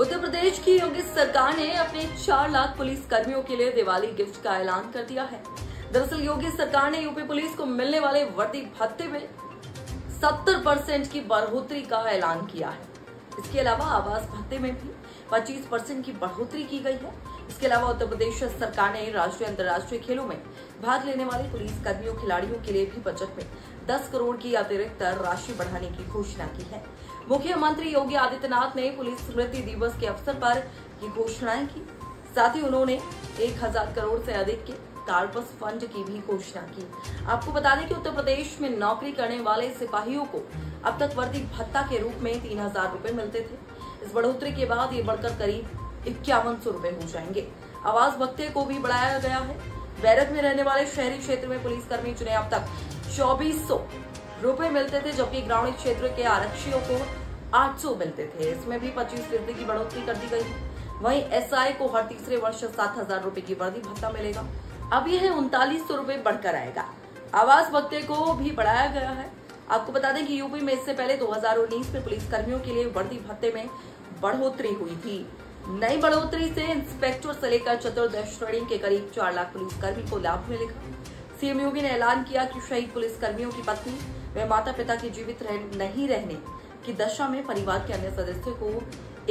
उत्तर प्रदेश की योगी सरकार ने अपने 4 लाख पुलिस कर्मियों के लिए दिवाली गिफ्ट का ऐलान कर दिया है। दरअसल योगी सरकार ने यूपी पुलिस को मिलने वाले वर्दी भत्ते में 70% की बढ़ोतरी का ऐलान किया है। इसके अलावा आवास भत्ते में भी 25% की बढ़ोतरी की गई है। इसके अलावा उत्तर प्रदेश सरकार ने राष्ट्रीय अंतर्राष्ट्रीय खेलों में भाग लेने वाले पुलिस कर्मियों खिलाड़ियों के लिए भी बजट में 10 करोड़ की अतिरिक्त राशि बढ़ाने की घोषणा की है। मुख्यमंत्री योगी आदित्यनाथ ने पुलिस स्मृति दिवस के अवसर पर ये घोषणाएं की। साथ ही उन्होंने 1000 करोड़ से अधिक के कारपस फंड की भी घोषणा की। आपको बता दें कि उत्तर प्रदेश में नौकरी करने वाले सिपाहियों को अब तक वर्दी भत्ता के रूप में 3000 रूपए मिलते थे। इस बढ़ोतरी के बाद ये बढ़कर करीब 5100 रूपए हो जाएंगे। आवास भत्ते को भी बढ़ाया गया है। बैरक में रहने वाले शहरी क्षेत्र में पुलिसकर्मी जिन्हें अब तक 2400 रूपए मिलते थे, जबकि ग्रामीण क्षेत्र के आरक्षियों को 800 मिलते थे। इसमें भी 25% की बढ़ोतरी कर दी गई। वहीं एसआई को हर तीसरे वर्ष 7000 रूपए की वर्दी भत्ता मिलेगा। अब यह 3900 रूपए बढ़कर आएगा। आवास भत्ते को भी बढ़ाया गया है। आपको बता दें कि यूपी में इससे पहले 2019 में पुलिस कर्मियों के लिए वर्दी भत्ते में बढ़ोतरी हुई थी। नई बढ़ोतरी से इंस्पेक्टर से लेकर चतुर्दश श्रेणी के करीब 4 लाख पुलिसकर्मी को लाभ मिलेगा। सीएम योगी ने ऐलान किया कि शहीद पुलिसकर्मियों की पत्नी व माता पिता के जीवित नहीं रहने की दशा में परिवार के अन्य सदस्यों को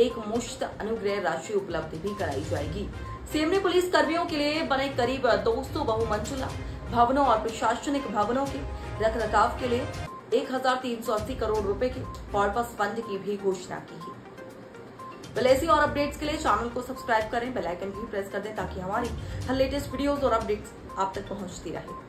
एक मुश्त अनुग्रह राशि उपलब्ध भी कराई जाएगी। सीएम ने पुलिस कर्मियों के लिए बने करीब 200 बहुमंजिला भवनों और प्रशासनिक भवनों के रखरखाव के लिए 1380 करोड़ रूपए के कॉर्पस फंड की भी घोषणा की है। ऐसी और अपडेट्स के लिए चैनल को सब्सक्राइब करें, बेल आइकन भी प्रेस कर दें ताकि हमारी हर लेटेस्ट वीडियोस और अपडेट्स आप तक पहुंचती रहे।